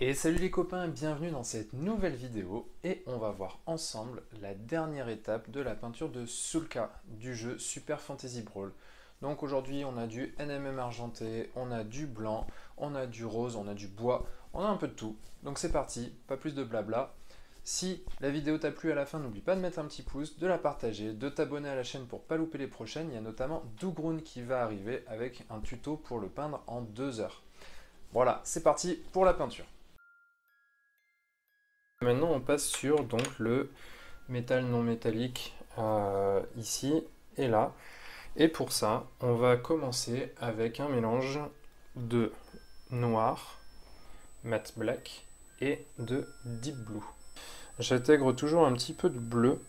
Et salut les copains, bienvenue dans cette nouvelle vidéo et on va voir ensemble la dernière étape de la peinture de Sulka du jeu Super Fantasy Brawl. Donc aujourd'hui on a du NMM argenté, on a du blanc, on a du rose, on a du bois, on a un peu de tout. Donc c'est parti, pas plus de blabla. Si la vidéo t'a plu à la fin, n'oublie pas de mettre un petit pouce, de la partager, de t'abonner à la chaîne pour pas louper les prochaines. Il y a notamment Dougrun qui va arriver avec un tuto pour le peindre en 2 heures. Voilà, c'est parti pour la peinture. Maintenant on passe sur donc le métal non métallique ici et là, et pour ça on va commencer avec un mélange de noir, matte black et de deep blue. J'intègre toujours un petit peu de bleu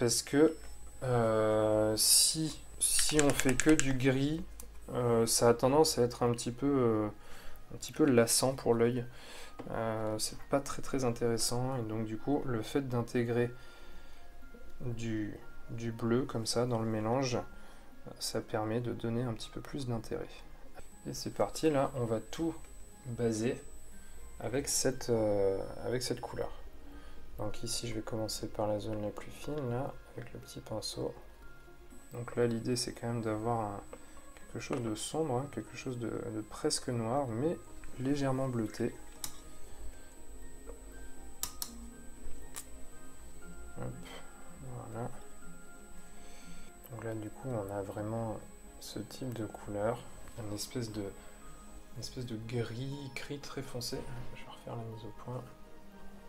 parce que si on fait que du gris, ça a tendance à être un petit peu lassant pour l'œil. C'est pas très intéressant, et donc du coup le fait d'intégrer du bleu comme ça dans le mélange, ça permet de donner un petit peu plus d'intérêt. Et c'est parti, là on va tout baser avec cette couleur. Donc ici je vais commencer par la zone la plus fine là avec le petit pinceau. Donc là l'idée c'est quand même d'avoir quelque chose de sombre, hein, quelque chose de presque noir mais légèrement bleuté. Voilà. Donc là du coup on a vraiment ce type de couleur, une espèce de gris très foncé. Je vais refaire la mise au point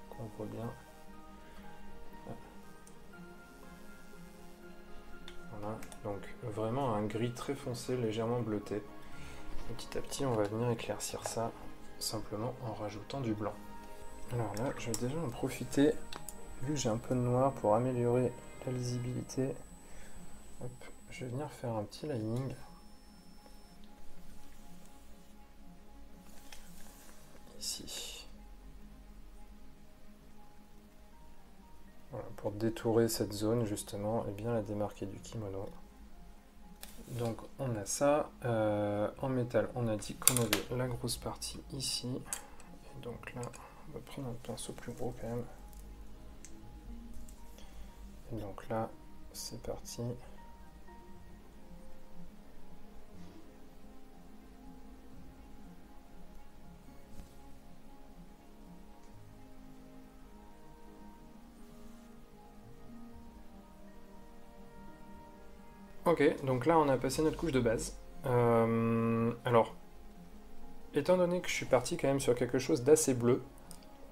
qu'on voit bien. Voilà, donc vraiment un gris très foncé légèrement bleuté. Et petit à petit on va venir éclaircir ça simplement en rajoutant du blanc. Alors là je vais déjà en profiter. Vu que j'ai un peu de noir, pour améliorer la lisibilité, hop, je vais venir faire un petit lining ici, voilà, pour détourer cette zone justement et bien la démarquer du kimono. Donc on a ça, en métal on a dit qu'on avait la grosse partie ici, et donc là on va prendre un pinceau plus gros quand même. Donc là, c'est parti. Ok, donc là on a passé notre couche de base. Alors, étant donné que je suis parti quand même sur quelque chose d'assez bleu,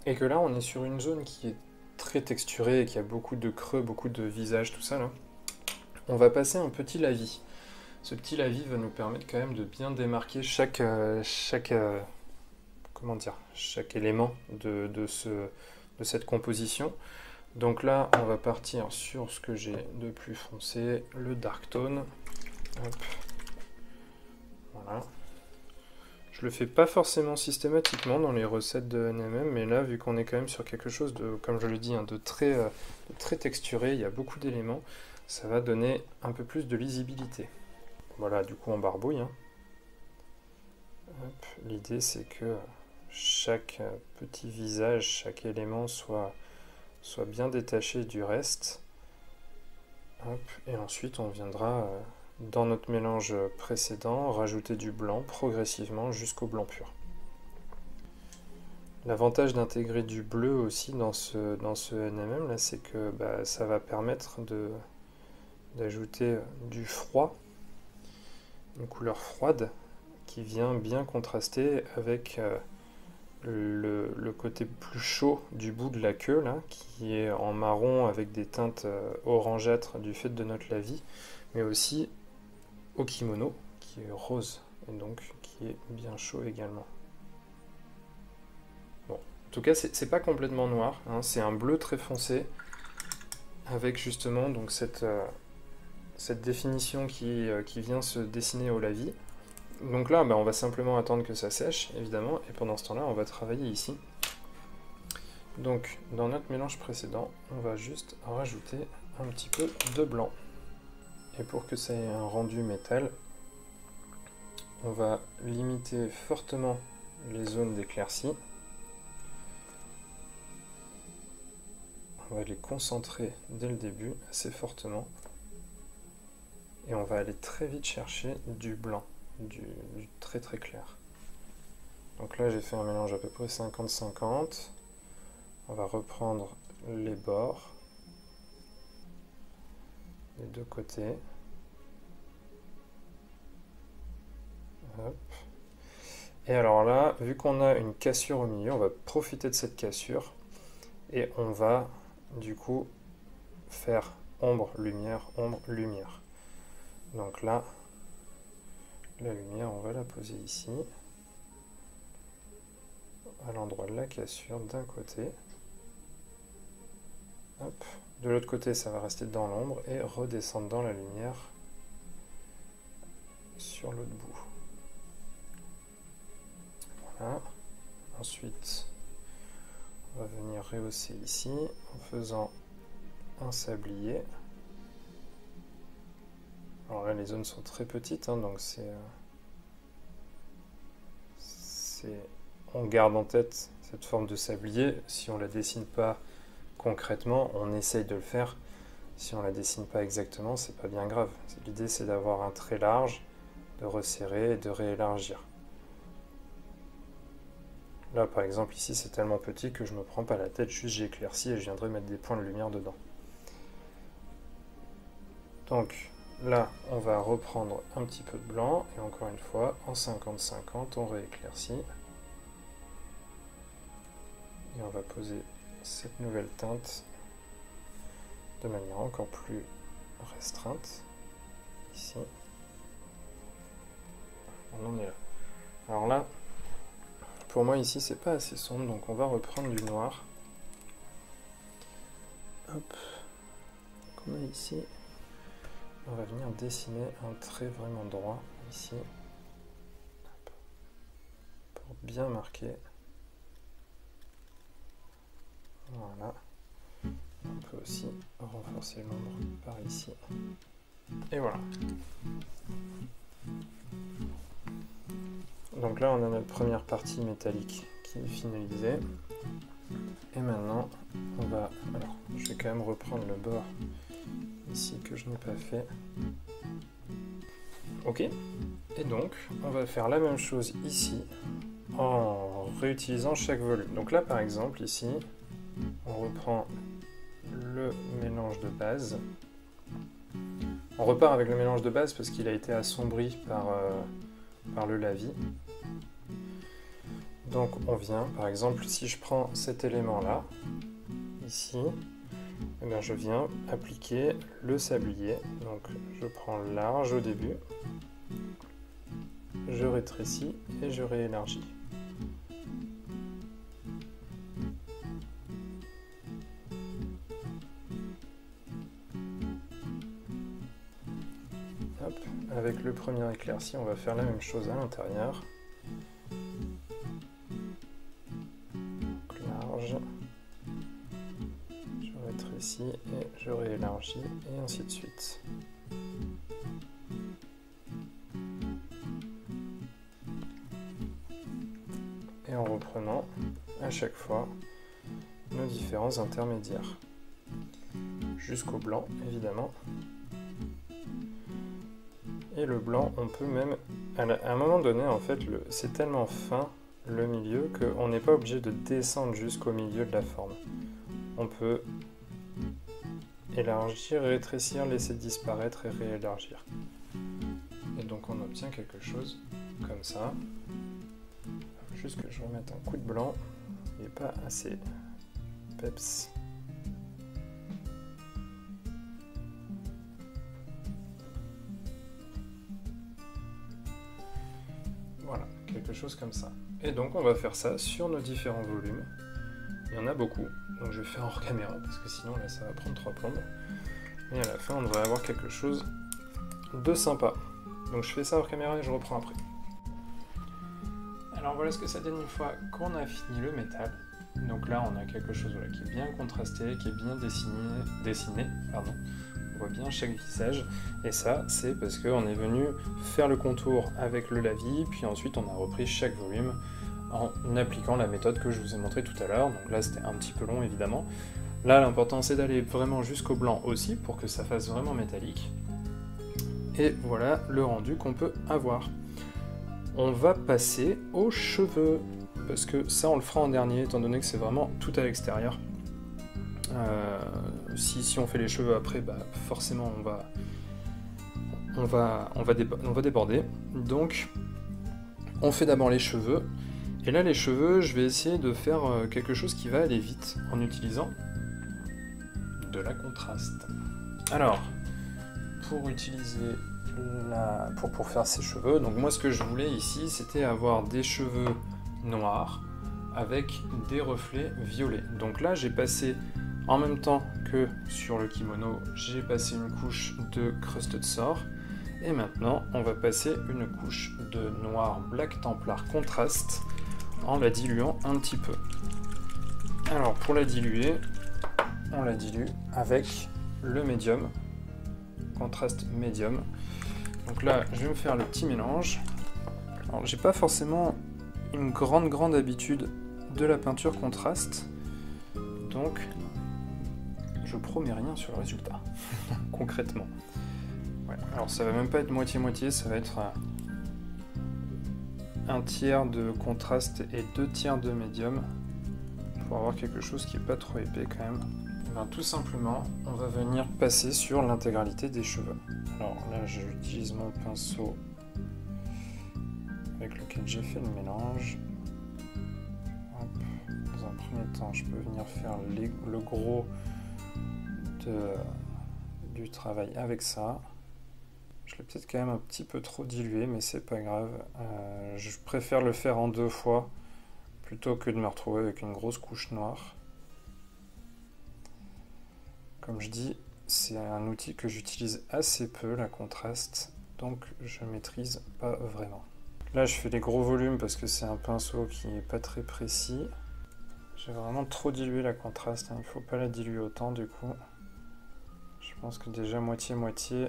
et que là on est sur une zone qui est très texturé et qu'il y a beaucoup de creux, beaucoup de visages, tout ça là, on va passer un petit lavis. Ce petit lavis va nous permettre quand même de bien démarquer chaque élément de cette composition. Donc là on va partir sur ce que j'ai de plus foncé, le Dark Tone. Hop. Voilà. Je le fais pas forcément systématiquement dans les recettes de NMM, mais là vu qu'on est quand même sur quelque chose de, comme je le dis, hein, de très texturé, il y a beaucoup d'éléments, ça va donner un peu plus de lisibilité. Voilà, du coup on barbouille, hein. L'idée c'est que chaque petit visage, chaque élément soit bien détaché du reste. Hop. Et ensuite on viendra dans notre mélange précédent, rajouter du blanc progressivement jusqu'au blanc pur. L'avantage d'intégrer du bleu aussi dans ce NMM là, c'est que bah, ça va permettre d'ajouter du froid, une couleur froide qui vient bien contraster avec le côté plus chaud du bout de la queue là, qui est en marron avec des teintes orangeâtres du fait de notre lavis, mais aussi au kimono qui est rose et donc qui est bien chaud également. Bon, en tout cas c'est pas complètement noir, hein, c'est un bleu très foncé avec justement donc cette définition qui vient se dessiner au lavis. Donc là bah, on va simplement attendre que ça sèche évidemment, et pendant ce temps là on va travailler ici. Donc, dans notre mélange précédent, on va juste rajouter un petit peu de blanc. Et pour que ça ait un rendu métal, on va limiter fortement les zones d'éclaircie. On va les concentrer dès le début assez fortement. Et on va aller très vite chercher du blanc, du très très clair. Donc là, j'ai fait un mélange à peu près 50-50. On va reprendre les bords, les deux côtés. Hop. Et alors là, vu qu'on a une cassure au milieu, on va profiter de cette cassure et on va du coup faire ombre-lumière, ombre-lumière. Donc là, la lumière, on va la poser ici, à l'endroit de la cassure d'un côté. Hop. De l'autre côté, ça va rester dans l'ombre et redescendre dans la lumière sur l'autre bout. Voilà. Ensuite, on va venir rehausser ici en faisant un sablier. Alors là, les zones sont très petites, hein, donc on garde en tête cette forme de sablier. Si on la dessine pas concrètement, on essaye de le faire. Si on la dessine pas exactement, c'est pas bien grave. L'idée, c'est d'avoir un trait large, de resserrer et de réélargir. Là, par exemple, ici, c'est tellement petit que je me prends pas la tête, juste j'éclaircis et je viendrai mettre des points de lumière dedans. Donc là, on va reprendre un petit peu de blanc et encore une fois, en 50-50, on rééclaircit. Et on va poser cette nouvelle teinte de manière encore plus restreinte, ici. On en est là. Alors là, pour moi ici, c'est pas assez sombre, donc on va reprendre du noir. Hop, qu'on a ici. On va venir dessiner un trait vraiment droit, ici. Hop. Pour bien marquer. Voilà, on peut aussi renforcer l'ombre par ici, et voilà. Donc là, on a notre première partie métallique qui est finalisée, et maintenant, on va... Alors, je vais quand même reprendre le bord ici que je n'ai pas fait. Ok, et donc, on va faire la même chose ici, en réutilisant chaque volume. Donc là, par exemple, ici, on reprend le mélange de base. On repart avec le mélange de base parce qu'il a été assombri par le lavis. Donc on vient, par exemple, si je prends cet élément-là, ici, eh bien je viens appliquer le sablier. Donc je prends large au début, je rétrécis et je réélargis. Avec le premier éclairci, on va faire la même chose à l'intérieur. Large, je rétrécis et je réélargis, et ainsi de suite. Et en reprenant à chaque fois nos différents intermédiaires, jusqu'au blanc évidemment. Et le blanc, on peut même, à un moment donné, en fait, c'est tellement fin le milieu qu'on n'est pas obligé de descendre jusqu'au milieu de la forme. On peut élargir, rétrécir, laisser disparaître et réélargir. Et donc on obtient quelque chose comme ça. Juste que je remette un coup de blanc, il n'est pas assez peps. Chose comme ça. Et donc on va faire ça sur nos différents volumes. Il y en a beaucoup, donc je vais faire hors caméra parce que sinon là ça va prendre trois plombes. Et à la fin on devrait avoir quelque chose de sympa. Donc je fais ça hors caméra et je reprends après. Alors voilà ce que ça donne une fois qu'on a fini le métal. Donc là on a quelque chose voilà, qui est bien contrasté, qui est bien dessiné pardon. On voit bien chaque visage, et ça c'est parce qu'on est venu faire le contour avec le lavis, puis ensuite on a repris chaque volume en appliquant la méthode que je vous ai montrée tout à l'heure. Donc là c'était un petit peu long évidemment. Là l'important c'est d'aller vraiment jusqu'au blanc aussi pour que ça fasse vraiment métallique. Et voilà le rendu qu'on peut avoir. On va passer aux cheveux, parce que ça on le fera en dernier étant donné que c'est vraiment tout à l'extérieur. Si on fait les cheveux après, bah, forcément on va déborder. Donc on fait d'abord les cheveux. Et là les cheveux, je vais essayer de faire quelque chose qui va aller vite en utilisant de la contraste. Alors, pour utiliser pour faire ses cheveux, donc moi ce que je voulais ici c'était avoir des cheveux noirs avec des reflets violets. Donc là j'ai passé, en même temps que sur le kimono, j'ai passé une couche de Crusted Sort, et maintenant on va passer une couche de noir Black Templar contraste en la diluant un petit peu. Alors pour la diluer, on la dilue avec le médium, contraste médium. Donc là je vais me faire le petit mélange. Alors j'ai pas forcément une grande habitude de la peinture contraste, donc je promets rien sur le résultat concrètement. Ouais. Alors ça va même pas être moitié-moitié, ça va être un tiers de contraste et deux tiers de médium pour avoir quelque chose qui est pas trop épais quand même. Ben, tout simplement, on va venir passer sur l'intégralité des cheveux. Alors là, j'utilise mon pinceau avec lequel j'ai fait le mélange. Hop. Dans un premier temps, je peux venir faire le gros du travail avec ça. Je l'ai peut-être quand même un petit peu trop dilué, mais c'est pas grave. Je préfère le faire en deux fois plutôt que de me retrouver avec une grosse couche noire. Comme je dis, c'est un outil que j'utilise assez peu, la contraste, donc je maîtrise pas vraiment. Là, je fais des gros volumes parce que c'est un pinceau qui n'est pas très précis. J'ai vraiment trop dilué la contraste, hein. Il faut pas la diluer autant du coup. Je pense que déjà moitié-moitié,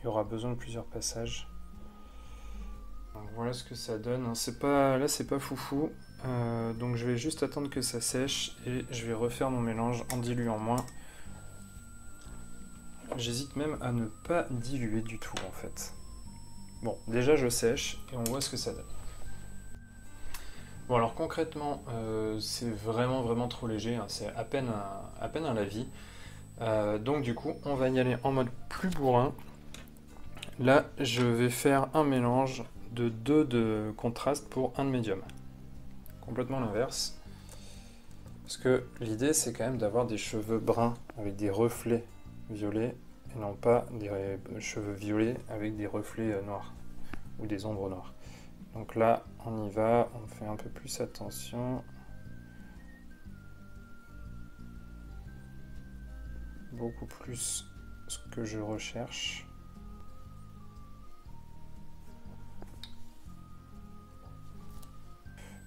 il y aura besoin de plusieurs passages. Donc voilà ce que ça donne. Là, c'est pas foufou. Donc je vais juste attendre que ça sèche et je vais refaire mon mélange en diluant moins. J'hésite même à ne pas diluer du tout en fait. Bon, déjà je sèche et on voit ce que ça donne. Bon alors concrètement, c'est vraiment trop léger, hein. C'est à peine un lavis. Donc du coup, on va y aller en mode plus bourrin. Là, je vais faire un mélange de deux de contraste pour un de médium. Complètement l'inverse. Parce que l'idée, c'est quand même d'avoir des cheveux bruns avec des reflets violet et non pas des cheveux violets avec des reflets noirs ou des ombres noires. Donc là on y va, on fait un peu plus attention, beaucoup plus ce que je recherche.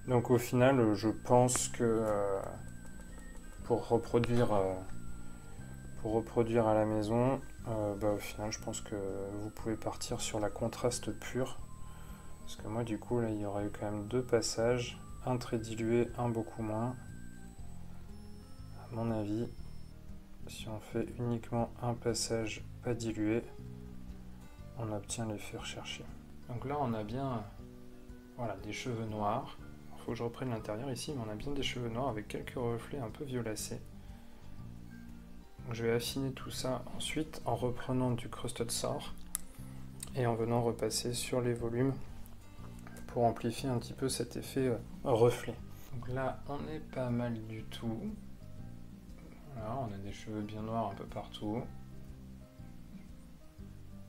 Donc au final je pense que pour reproduire à la maison, au final je pense que vous pouvez partir sur la contraste pure, parce que moi du coup là il y aurait eu quand même deux passages, un très dilué, un beaucoup moins. À mon avis, si on fait uniquement un passage pas dilué, on obtient l'effet recherché. Donc là on a bien voilà, des cheveux noirs, il faut que je reprenne l'intérieur ici, mais on a bien des cheveux noirs avec quelques reflets un peu violacés. Donc je vais affiner tout ça ensuite en reprenant du Crusted Sort et en venant repasser sur les volumes pour amplifier un petit peu cet effet reflet. Donc là on est pas mal du tout. Voilà, on a des cheveux bien noirs un peu partout.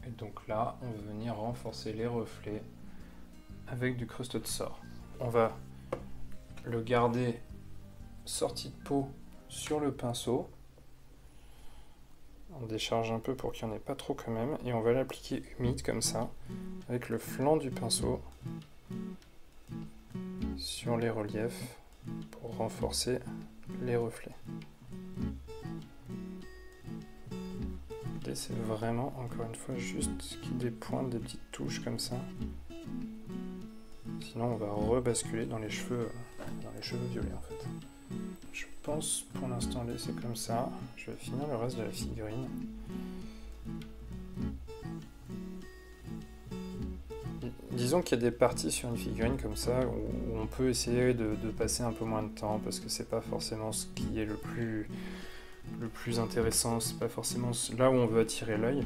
Et donc là on va venir renforcer les reflets avec du Crusted Sort. On va le garder sorti de peau sur le pinceau. On décharge un peu pour qu'il n'y en ait pas trop quand même, et on va l'appliquer humide comme ça, avec le flanc du pinceau, sur les reliefs. pour renforcer les reflets. L'idée c'est vraiment, encore une fois, juste qu'il y ait des pointes, des petites touches comme ça. Sinon on va rebasculer dans les cheveux violets en fait. Je pense pour l'instant laisser comme ça. Je vais finir le reste de la figurine. Disons qu'il y a des parties sur une figurine comme ça où on peut essayer de passer un peu moins de temps parce que c'est pas forcément ce qui est le plus intéressant, c'est pas forcément là où on veut attirer l'œil.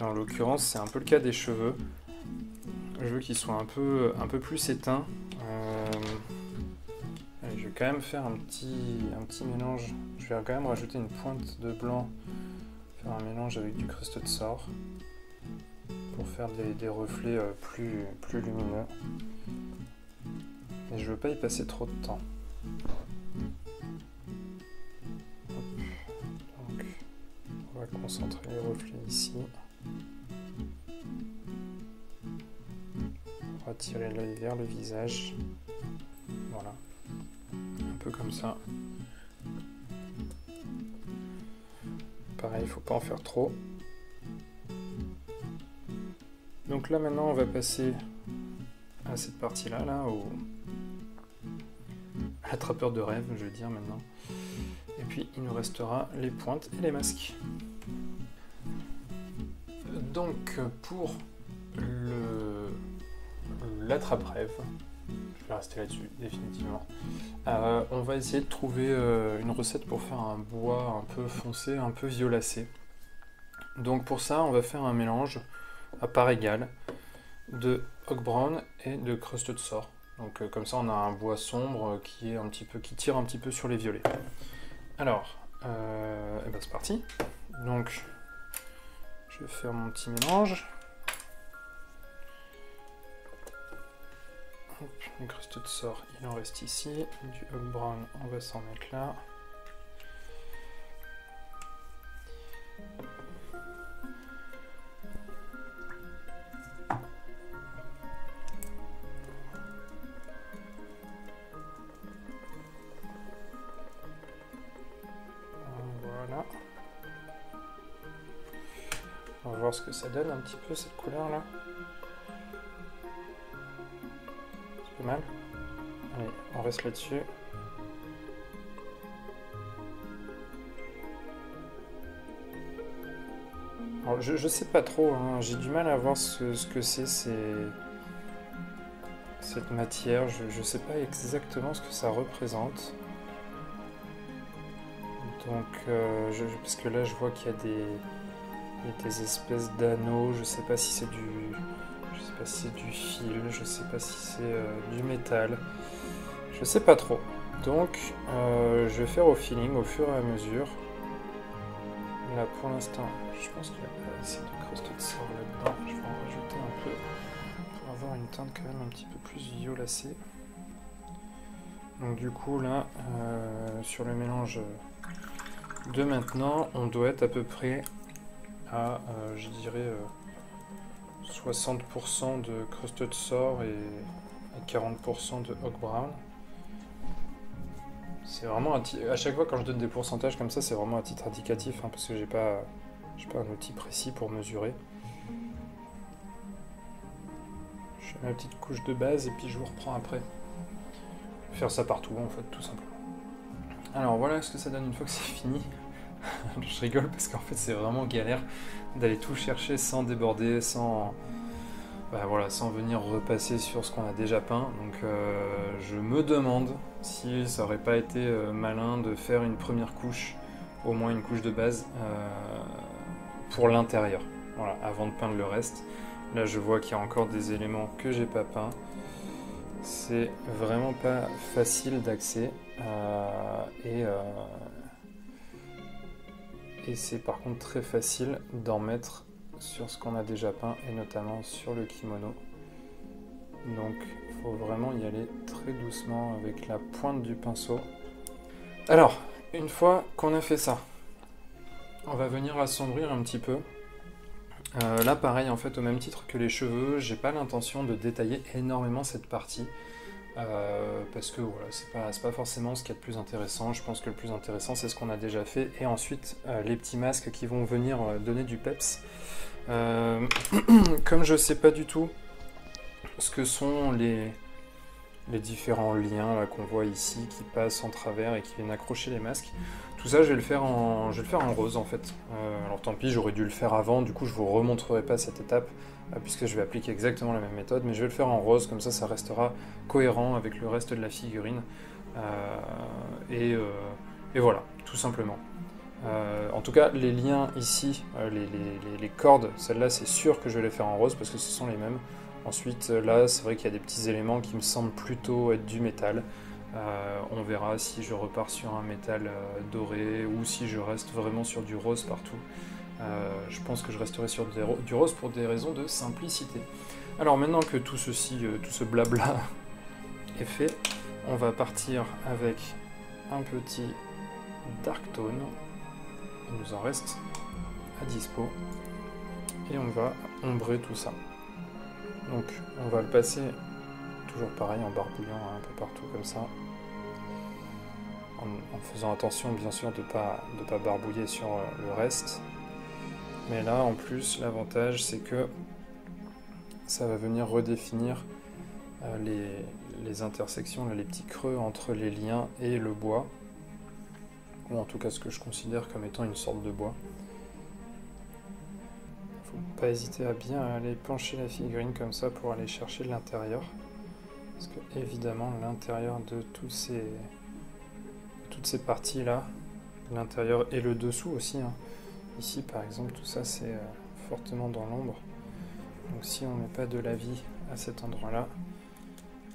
Et en l'occurrence, c'est un peu le cas des cheveux. Je veux qu'ils soient un peu plus éteints. Allez, je vais quand même faire un petit mélange. Je vais quand même rajouter une pointe de blanc, faire un mélange avec du Crusted Sort. Pour faire des reflets plus lumineux. Et je veux pas y passer trop de temps. Donc, on va concentrer les reflets ici. On va tirer l'œil vers le visage. Voilà. Un peu comme ça. Pareil, il faut pas en faire trop. Donc là maintenant on va passer à cette partie là, au attrapeur de rêve, je veux dire maintenant. Et puis il nous restera les pointes et les masques. Donc pour l'attrape-rêve, je vais rester là-dessus définitivement. On va essayer de trouver une recette pour faire un bois un peu foncé, un peu violacé. Donc pour ça on va faire un mélange à part égale de Hog Brown et de Crusted Sort. Donc comme ça on a un bois sombre qui tire un petit peu sur les violets. Alors et ben c'est parti. Donc je vais faire mon petit mélange. Hop, le Crusted Sort il en reste ici, du Hog Brown on va s'en mettre là. Ce que ça donne un petit peu cette couleur là, c'est pas mal. Allez, on reste là dessus. Alors, je sais pas trop, hein. J'ai du mal à voir ce que c'est cette matière, je sais pas exactement ce que ça représente. Donc parce que là je vois qu'il y a des espèces d'anneaux, je sais pas si c'est du fil, je sais pas si c'est du métal, je sais pas trop. Donc je vais faire au feeling, au fur et à mesure. Là pour l'instant, je pense qu'il y a assez de Crusted Sort là-dedans, je vais en rajouter un peu pour avoir une teinte quand même un petit peu plus violacée. Donc du coup là, sur le mélange de maintenant, on doit être à peu près à, je dirais, 60% de Crusted Sort et 40% de Hog Brown. C'est vraiment à chaque fois quand je donne des pourcentages comme ça, c'est vraiment à titre indicatif, hein, parce que j'ai pas un outil précis pour mesurer. Je fais ma petite couche de base et puis je vous reprends après. Je vais faire ça partout en fait, tout simplement. Alors voilà ce que ça donne une fois que c'est fini. Je rigole parce qu'en fait c'est vraiment galère d'aller tout chercher sans déborder, sans venir repasser sur ce qu'on a déjà peint. Donc je me demande si ça aurait pas été malin de faire une première couche, au moins une couche de base pour l'intérieur, voilà, avant de peindre le reste. Là je vois qu'il y a encore des éléments que j'ai pas peints. C'est vraiment pas facile d'accès et c'est par contre très facile d'en mettre sur ce qu'on a déjà peint et notamment sur le kimono. Donc il faut vraiment y aller très doucement avec la pointe du pinceau. Alors une fois qu'on a fait ça, on va venir assombrir un petit peu. Là pareil en fait, au même titre que les cheveux, j'ai pas l'intention de détailler énormément cette partie. Parce que voilà, c'est pas forcément ce qu'il y a de plus intéressant. Je pense que le plus intéressant c'est ce qu'on a déjà fait, et ensuite les petits masques qui vont venir donner du peps. Comme je sais pas du tout ce que sont les différents liens qu'on voit ici qui passent en travers et qui viennent accrocher les masques, tout ça je vais le faire en, rose en fait. Alors tant pis, j'aurais dû le faire avant, du coup je vous remontrerai pas cette étape, puisque je vais appliquer exactement la même méthode, mais je vais le faire en rose, comme ça, ça restera cohérent avec le reste de la figurine. Et voilà, tout simplement. En tout cas, les liens ici, les cordes, celles-là, c'est sûr que je vais les faire en rose, parce que ce sont les mêmes. Ensuite, là, c'est vrai qu'il y a des petits éléments qui me semblent plutôt être du métal. On verra si je repars sur un métal doré, ou si je reste vraiment sur du rose partout. Je pense que je resterai sur du rose pour des raisons de simplicité. Alors maintenant que tout ceci, tout ce blabla est fait, on va partir avec un petit Dark Tone. Il nous en reste à dispo. Et on va ombrer tout ça. Donc on va le passer toujours pareil en barbouillant un peu partout comme ça. En faisant attention bien sûr de ne pas barbouiller sur le reste. Mais là, en plus, l'avantage, c'est que ça va venir redéfinir les intersections, les petits creux entre les liens et le bois. Ou en tout cas, ce que je considère comme étant une sorte de bois. Il ne faut pas hésiter à bien aller pencher la figurine comme ça pour aller chercher l'intérieur. Parce que, évidemment, l'intérieur de toutes ces parties-là, l'intérieur et le dessous aussi, hein. Ici, par exemple, tout ça, c'est fortement dans l'ombre. Donc si on ne met pas de la vie à cet endroit-là,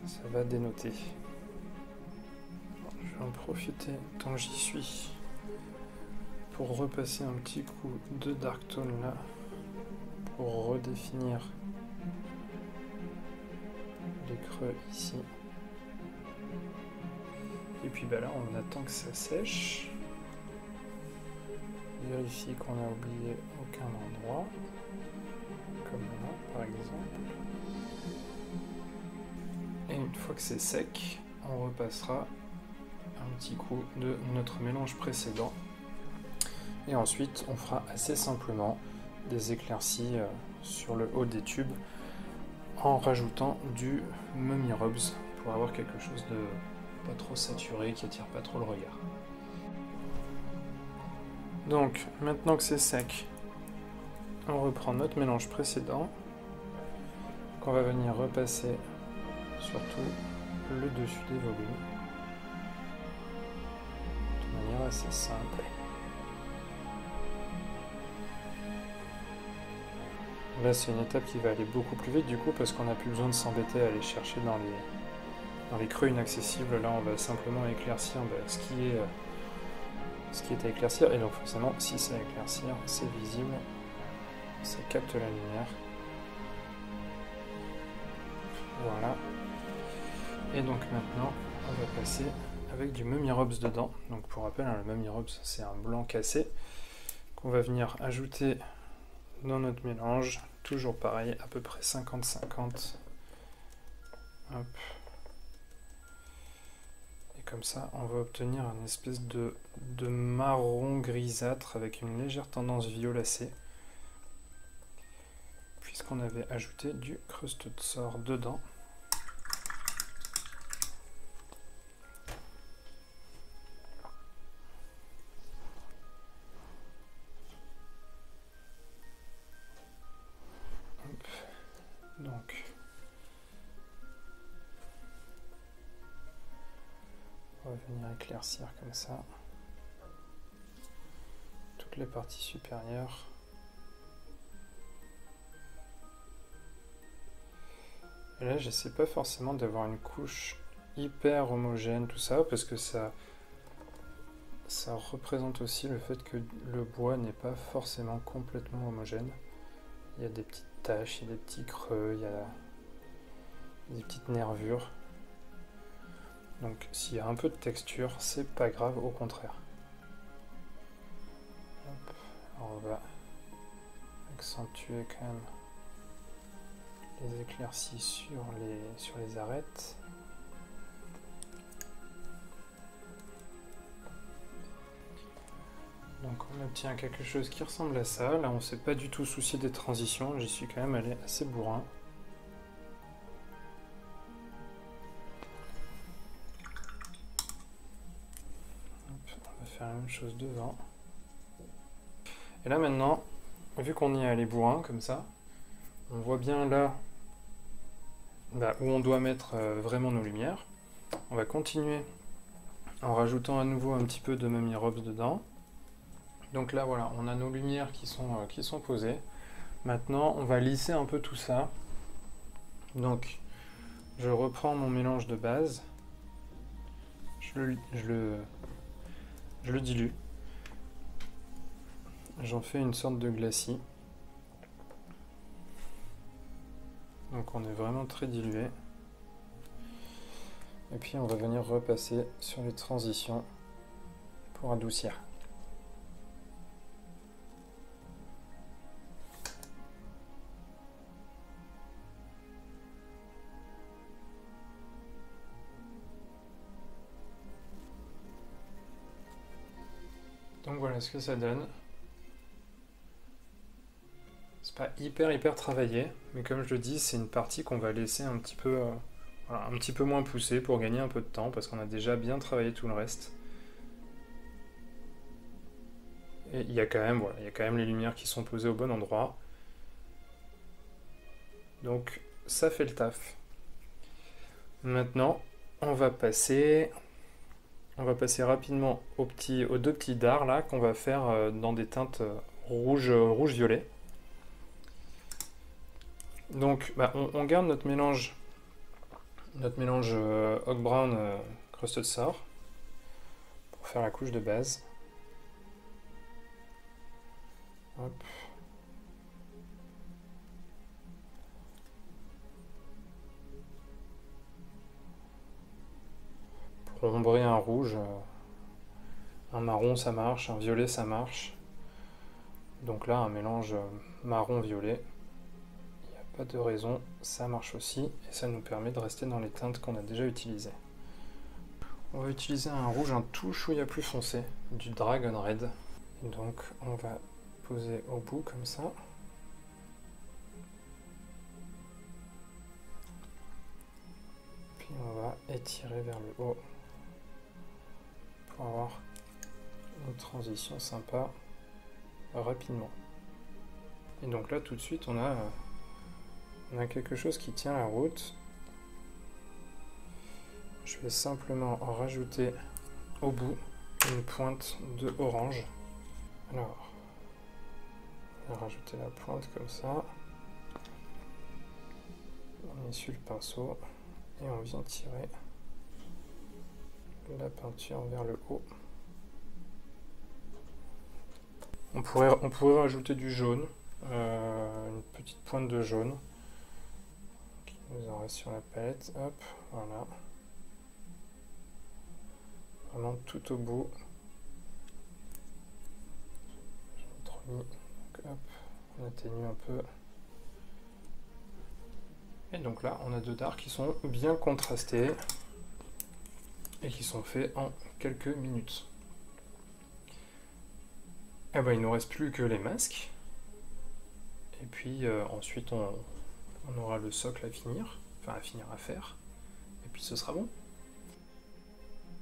ça va dénoter. Je vais en profiter tant que j'y suis pour repasser un petit coup de Dark Tone là, pour redéfinir les creux ici. Et puis bah là, on attend que ça sèche. Vérifie qu'on n'a oublié aucun endroit, comme là par exemple. Et une fois que c'est sec, on repassera un petit coup de notre mélange précédent. Et ensuite, on fera assez simplement des éclaircies sur le haut des tubes en rajoutant du mummy rubs pour avoir quelque chose de pas trop saturé qui attire pas trop le regard. Donc, maintenant que c'est sec, on reprend notre mélange précédent, qu'on va venir repasser surtout le dessus des volumes, de manière assez simple. Là, c'est une étape qui va aller beaucoup plus vite, du coup, parce qu'on n'a plus besoin de s'embêter à aller chercher dans les creux inaccessibles. Là, on va simplement éclaircir ce qui est à éclaircir, et donc forcément si c'est à éclaircir, c'est visible, ça capte la lumière. Voilà. Et donc maintenant on va passer avec du mummy rubs dedans. Donc pour rappel, le mummy rubs, c'est un blanc cassé qu'on va venir ajouter dans notre mélange, toujours pareil, à peu près 50-50. Hop. Comme ça, on va obtenir une espèce de marron grisâtre avec une légère tendance violacée, puisqu'on avait ajouté du Crusted Sort dedans. Donc... on va venir éclaircir comme ça toutes les parties supérieures. Et là, j'essaie pas forcément d'avoir une couche hyper homogène, tout ça, parce que ça représente aussi le fait que le bois n'est pas forcément complètement homogène. Il y a des petites taches, il y a des petits creux, il y a des petites nervures. Donc s'il y a un peu de texture, c'est pas grave, au contraire. Hop, on va accentuer quand même les éclaircies sur les arêtes. Donc on obtient quelque chose qui ressemble à ça. Là on s'est pas du tout soucié des transitions, j'y suis quand même allé assez bourrin. Hop, on va faire la même chose devant. Et là maintenant, vu qu'on y est allé bourrin comme ça, on voit bien là où on doit mettre vraiment nos lumières. On va continuer en rajoutant à nouveau un petit peu de mummy rubs dedans. Donc là voilà, on a nos lumières qui sont posées. Maintenant on va lisser un peu tout ça. Donc je reprends mon mélange de base, je le dilue, j'en fais une sorte de glacis. Donc on est vraiment très dilué. Et puis on va venir repasser sur les transitions pour adoucir. Donc voilà ce que ça donne. C'est pas hyper travaillé, mais comme je le dis, c'est une partie qu'on va laisser un petit peu... voilà, un petit peu moins poussé pour gagner un peu de temps parce qu'on a déjà bien travaillé tout le reste. Et il y a quand même, voilà, il y a quand même les lumières qui sont posées au bon endroit. Donc ça fait le taf. Maintenant, on va passer rapidement aux deux petits dards là qu'on va faire dans des teintes rouge-violet. Donc on garde notre mélange Hog Brown Crusted Sort pour faire la couche de base. Hop. Pour ombrer un rouge, un marron ça marche, un violet ça marche. Donc là un mélange marron-violet. Pas de raison, ça marche aussi et ça nous permet de rester dans les teintes qu'on a déjà utilisées. On va utiliser un rouge un tout chouïa plus foncé, du Dragon Red. Donc on va poser au bout comme ça. Puis on va étirer vers le haut pour avoir une transition sympa rapidement. Et donc là tout de suite on a quelque chose qui tient la route. Je vais simplement en rajouter au bout une pointe de orange. Alors, on va rajouter la pointe comme ça. On essuie le pinceau et on vient tirer la peinture vers le haut. On pourrait rajouter du jaune, une petite pointe de jaune. Nous en reste sur la palette, hop, voilà. Vraiment tout au bout. J'ai trop mis, donc hop, on atténue un peu. Et donc là, on a deux dards qui sont bien contrastés et qui sont faits en quelques minutes. Et ben, il nous reste plus que les masques. Et puis ensuite, on aura le socle à faire, et puis ce sera bon.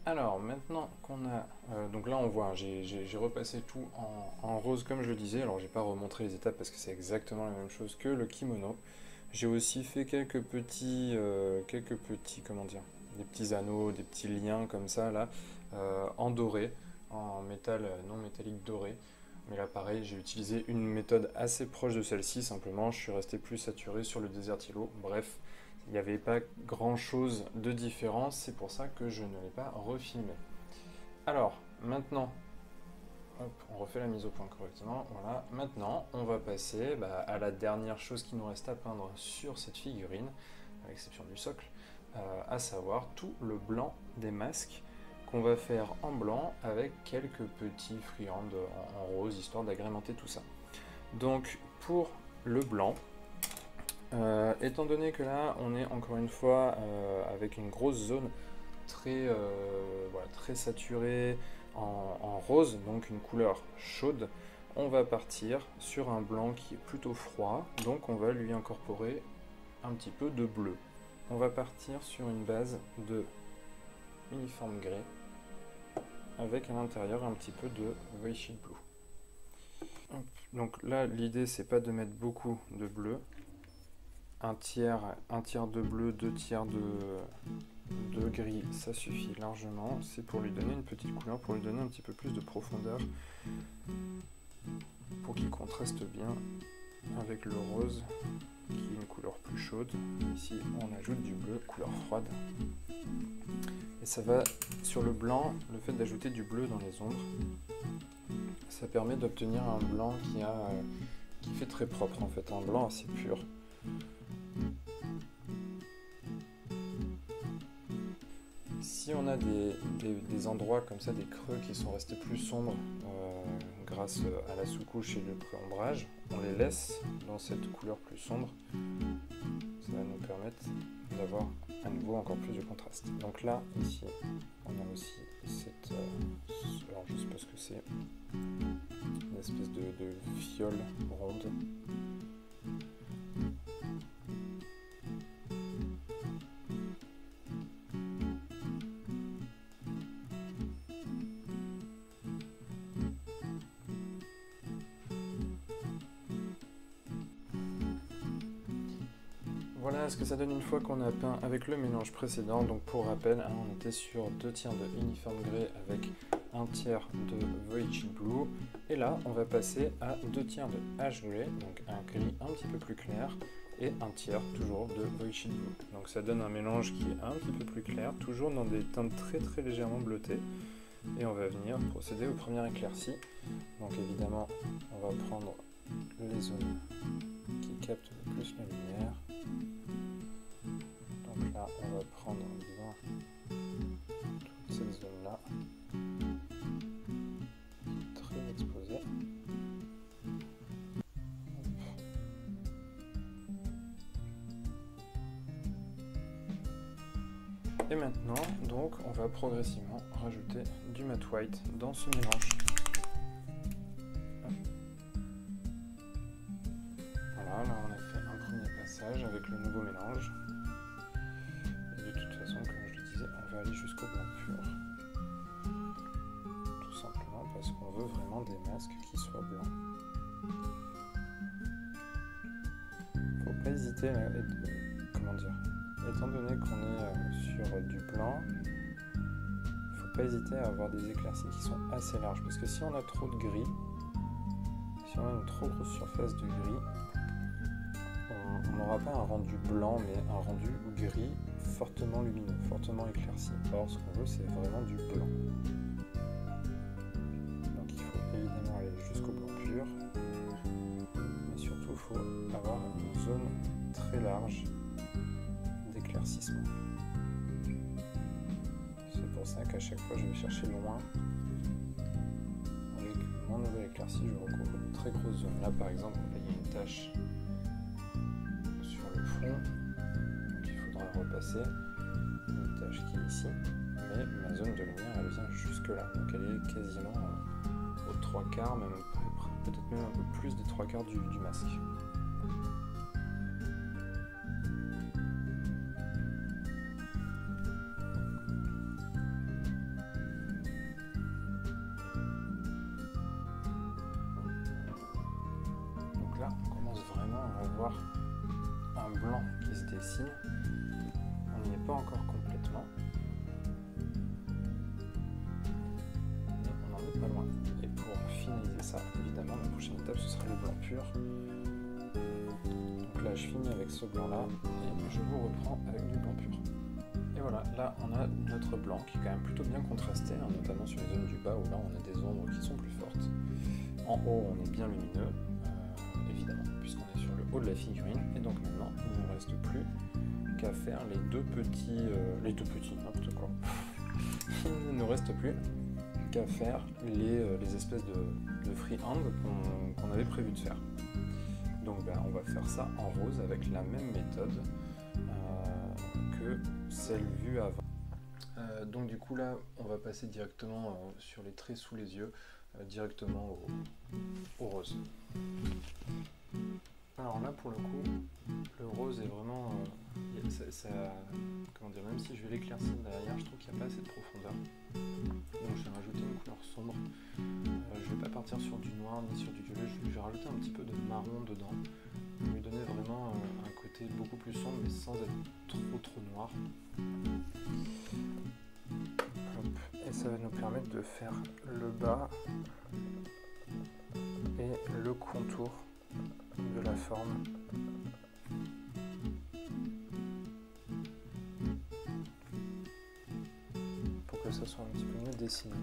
Alors maintenant qu'on a, donc là on voit, j'ai repassé tout en rose comme je le disais, alors j'ai pas remontré les étapes parce que c'est exactement la même chose que le kimono. J'ai aussi fait quelques petits, comment dire, des petits anneaux, des petits liens comme ça là, en doré, en métal non métallique doré. Mais là pareil, j'ai utilisé une méthode assez proche de celle-ci, simplement je suis resté plus saturé sur le Desert Hilo. Bref, il n'y avait pas grand chose de différent, c'est pour ça que je ne l'ai pas refilmé. Alors, maintenant, hop, on refait la mise au point correctement, voilà. Maintenant, on va passer à la dernière chose qui nous reste à peindre sur cette figurine, à l'exception du socle, à savoir tout le blanc des masques. On va faire en blanc avec quelques petits friandes en rose histoire d'agrémenter tout ça. Donc pour le blanc, étant donné que là on est encore une fois avec une grosse zone très, voilà, très saturée, en rose, donc une couleur chaude, on va partir sur un blanc qui est plutôt froid, donc on va lui incorporer un petit peu de bleu. On va partir sur une base de uniforme grey, avec à l'intérieur un petit peu de Wayshin Blue. Donc là, l'idée, c'est pas de mettre beaucoup de bleu. Un tiers de bleu, deux tiers de gris, ça suffit largement. C'est pour lui donner une petite couleur, pour lui donner un petit peu plus de profondeur, pour qu'il contraste bien avec le rose, qui est une couleur plus chaude. Ici, on ajoute du bleu, couleur froide. Et ça va, sur le blanc, le fait d'ajouter du bleu dans les ombres, ça permet d'obtenir un blanc qui fait très propre, en fait, un blanc assez pur. Si on a des endroits comme ça, des creux qui sont restés plus sombres grâce à la sous-couche et le pré-ombrage, on les laisse dans cette couleur plus sombre. Ça va nous permettre d'avoir à nouveau encore plus de contraste. Donc là, ici, on a aussi cette... alors je ne sais pas ce que c'est, une espèce de fiole ronde. Voilà ce que ça donne une fois qu'on a peint avec le mélange précédent. Donc pour rappel, hein, on était sur 2 tiers de uniforme grey avec 1 tiers de Wayshin Blue. Et là, on va passer à 2 tiers de ash grey, donc un gris un petit peu plus clair, et 1 tiers toujours de Wayshin Blue. Donc ça donne un mélange qui est un petit peu plus clair, toujours dans des teintes très légèrement bleutées. Et on va venir procéder aux premières éclaircies. Donc évidemment, on va prendre les zones qui captent le plus la lumière. Donc là, on va prendre bien toute cette zone-là, très exposée. Et maintenant, donc, on va progressivement rajouter du matte white dans ce mélange. Voilà, là, on a fait un premier passage avec le nouveau mélange. Jusqu'au blanc pur, tout simplement parce qu'on veut vraiment des masques qui soient blancs. Faut pas hésiter à comment dire, étant donné qu'on est sur du blanc, faut pas hésiter à avoir des éclaircies qui sont assez larges, parce que si on a trop de gris, si on a une trop grosse surface de gris, on n'aura pas un rendu blanc mais un rendu gris fortement lumineux, fortement éclairci. Or ce qu'on veut, c'est vraiment du blanc. Donc il faut évidemment aller jusqu'au blanc pur, mais surtout il faut avoir une zone très large d'éclaircissement. C'est pour ça qu'à chaque fois je vais chercher loin. Avec mon nouvel éclairci, je recouvre une très grosse zone. Là par exemple, là, il y a une tache sur le fond. Repasser une tâche qui est ici, mais ma zone de lumière elle vient jusque là, donc elle est quasiment aux 3/4, même peut-être même un peu plus des 3/4 du masque. Donc là on commence vraiment à avoir un blanc qui se dessine. On n'y est pas encore complètement, mais on n'en est pas loin. Et pour finaliser ça, évidemment, la prochaine étape, ce sera le blanc pur. Donc là, je finis avec ce blanc-là, et je vous reprends avec du blanc pur. Et voilà, là, on a notre blanc qui est quand même plutôt bien contrasté, hein, notamment sur les zones du bas, où là, on a des ombres qui sont plus fortes. En haut, on est bien lumineux, évidemment, puisqu'on est sur le haut de la figurine. Et donc maintenant, il ne nous reste plus qu'à faire les deux petits, n'importe quoi. Il ne nous reste plus qu'à faire les espèces de freehand qu'on avait prévu de faire. Donc ben, on va faire ça en rose avec la même méthode que celle vue avant. Donc du coup là on va passer directement sur les traits sous les yeux, directement au rose. Alors là pour le coup le rose est vraiment comment dire, même si je vais l'éclaircir derrière, je trouve qu'il n'y a pas assez de profondeur, donc je vais rajouter une couleur sombre. Je ne vais pas partir sur du noir ni sur du violet, je vais rajouter un petit peu de marron dedans pour lui donner vraiment un côté beaucoup plus sombre mais sans être trop noir. Et ça va nous permettre de faire le bas et le contour de la forme. Pour que ça soit un petit peu mieux dessiné.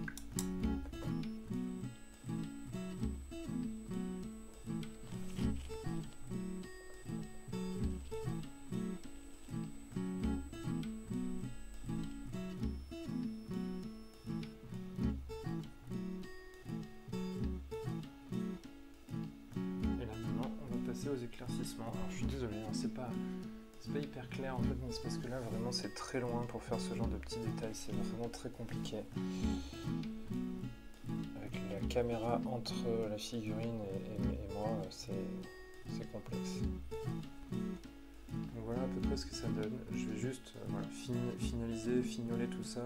Aux éclaircissements. Alors, je suis désolé, hein, c'est pas hyper clair en fait, mais c'est parce que là vraiment c'est très loin pour faire ce genre de petits détails, c'est vraiment très compliqué. Avec la caméra entre la figurine et moi, c'est complexe. Donc voilà à peu près ce que ça donne. Je vais juste voilà, fignoler tout ça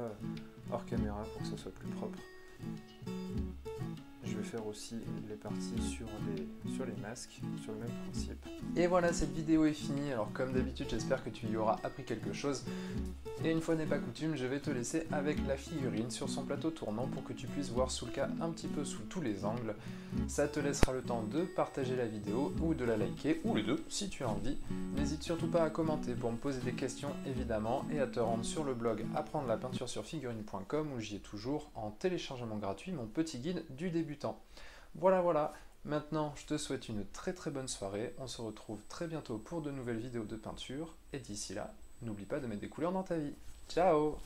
hors caméra pour que ça soit plus propre. Je vais faire aussi les parties sur les masques, sur le même principe. Et voilà, cette vidéo est finie. Alors comme d'habitude, j'espère que tu y auras appris quelque chose. Et une fois n'est pas coutume, je vais te laisser avec la figurine sur son plateau tournant pour que tu puisses voir Sulka un petit peu sous tous les angles. Ça te laissera le temps de partager la vidéo ou de la liker, ou les deux si tu as envie. N'hésite surtout pas à commenter pour me poser des questions évidemment et à te rendre sur le blog apprendre la peinture sur figurine.com où j'y ai toujours en téléchargement gratuit mon petit guide du débutant. Voilà, maintenant je te souhaite une très bonne soirée, on se retrouve très bientôt pour de nouvelles vidéos de peinture et d'ici là, n'oublie pas de mettre des couleurs dans ta vie. Ciao!